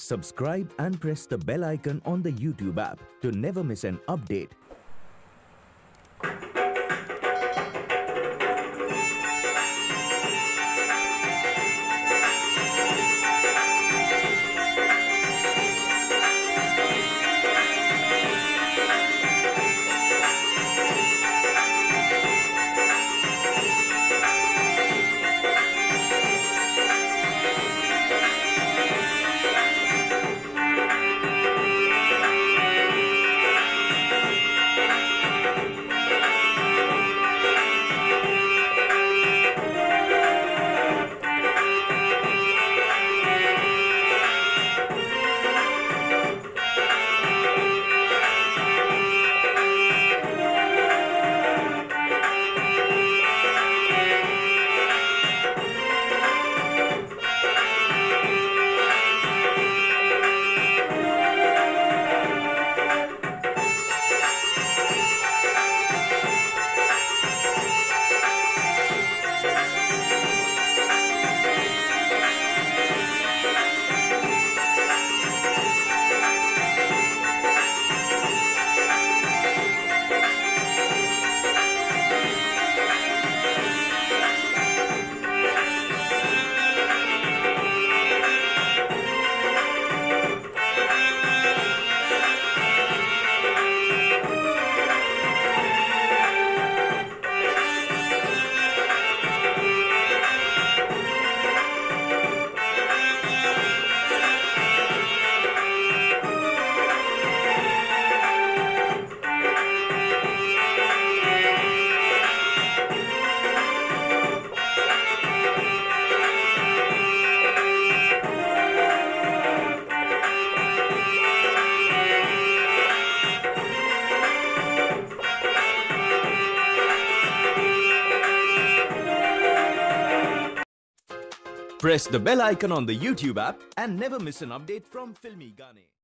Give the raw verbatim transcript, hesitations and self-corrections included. Subscribe and press the bell icon on the YouTube app to never miss an update. Press the bell icon on the YouTube app and never miss an update from Filmy Gane.